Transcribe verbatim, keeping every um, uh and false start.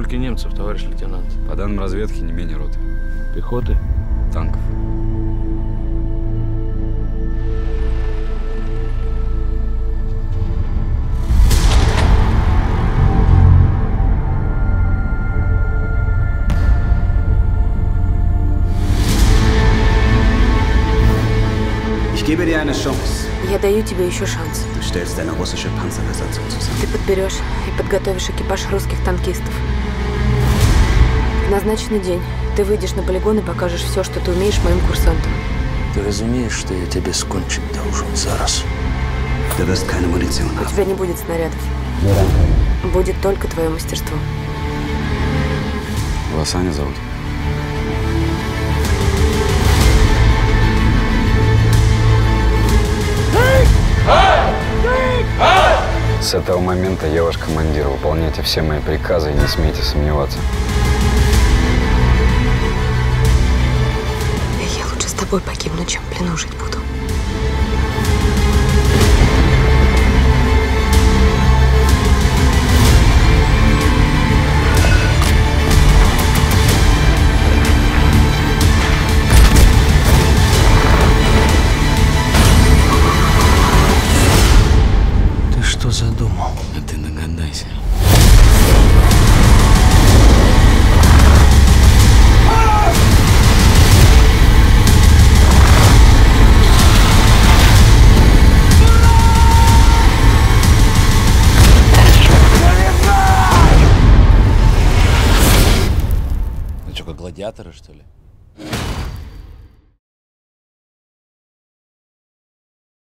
Сколько немцев, товарищ лейтенант? По данным разведки, не менее роты. Пехоты? Танков. Я даю тебе еще шанс. Ты подберешь и подготовишь экипаж русских танкистов. В назначенный день ты выйдешь на полигон и покажешь все, что ты умеешь моим курсантам. Ты разумеешь, что я тебе скончить должен зараз? У тебя не будет снарядов. Будет только твое мастерство. Вас Аня зовут? С этого момента я ваш командир. Выполняйте все мои приказы и не смейте сомневаться. Я лучше с тобой погибну, чем в плену жить буду. Задумал. А ты догадайся. Ну что, как гладиаторы, что ли?